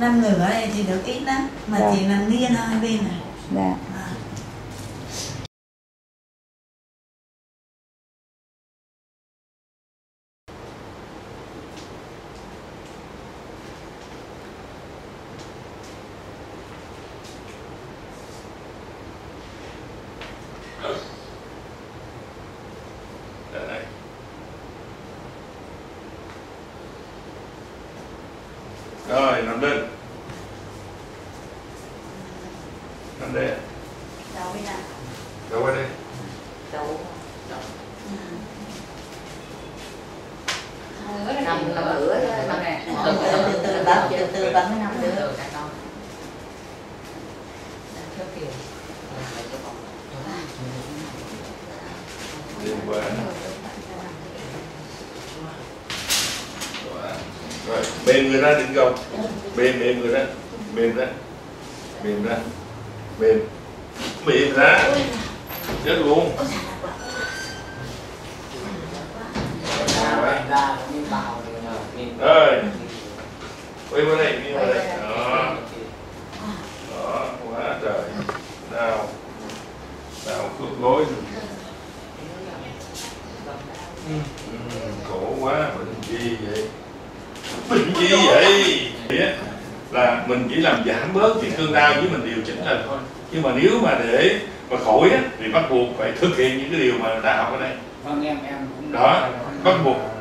Năm người ở đây thì được ít lắm, mà dạ, chỉ nằm nghiêng hai bên này. Dạ. À. Rồi, nằm lên. Nằm đây. Đầu bên nào? Đầu bên đây. Đầu. Đầu. Nằm nữa thôi. Nằm nè. Từ từ bấm, từ bấm mới nằm được. Mềm người ra đừng gồng, mềm người ra, mềm ra, mềm ra, mềm ra, chết luôn. Rồi, quay qua đây, đi qua đây, đó, đó, quá trời, nào, nào cướp gối, khổ quá, bệnh gì vậy? Bệnh gì vậy? Là mình chỉ làm giảm bớt chuyện cơn đau với mình điều chỉnh lên thôi. Nhưng mà nếu mà để mà khỏi á thì bắt buộc phải thực hiện những cái điều mà đã học ở đây. Vâng, em cũng đó,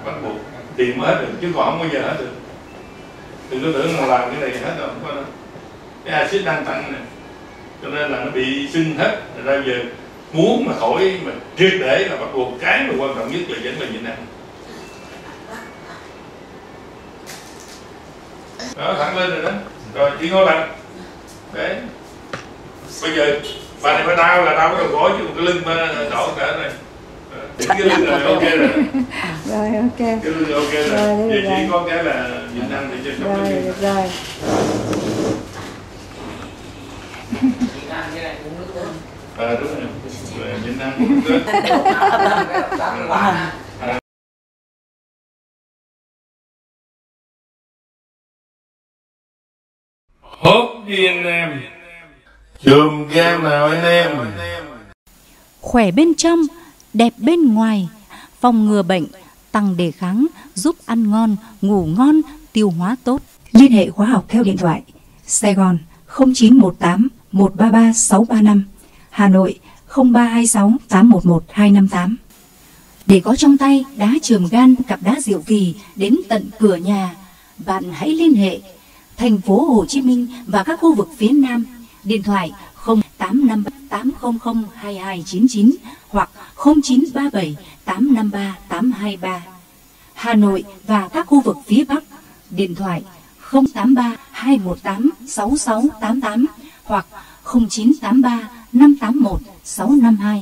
bắt buộc thì mới hết được, chứ còn không bao giờ hết được. Đừng có tưởng là làm cái này hết đâu, không có đâu. Cái axit đang tăng này, cho nên là nó bị sưng hết. Rồi giờ muốn mà khỏi mà triệt để là bắt buộc, cái mà quan trọng nhất là vẫn là nhịn ăn. Đó, thẳng lên rồi đó, rồi chỉ ngồi lại. Đấy. Bây giờ bà này phải đau là đau cái đầu gối chứ cái lưng mà đổ cả này. Cái lưng là ok rồi. Rồi ok. Cái lưng là ok rồi. Vậy chỉ có cái là nhịn ăn để cho nó được. Rồi. Nhịn ăn cái này uống nước ấm. Đúng rồi. Nhịn ăn uống nước ấm. Hốp đi anh em, chùm kem nào anh em. Khỏe bên trong, đẹp bên ngoài, phòng ngừa bệnh, tăng đề kháng, giúp ăn ngon, ngủ ngon, tiêu hóa tốt. Liên hệ khóa học theo điện thoại Sài Gòn 0918 133 635, Hà Nội 0326 811 258. Để có trong tay đá chườm gan cặp đá diệu kỳ đến tận cửa nhà, bạn hãy liên hệ thành phố Hồ Chí Minh và các khu vực phía Nam, điện thoại 0858002299 hoặc 0937853823. Hà Nội và các khu vực phía Bắc, điện thoại 0832186688 hoặc 0983581652.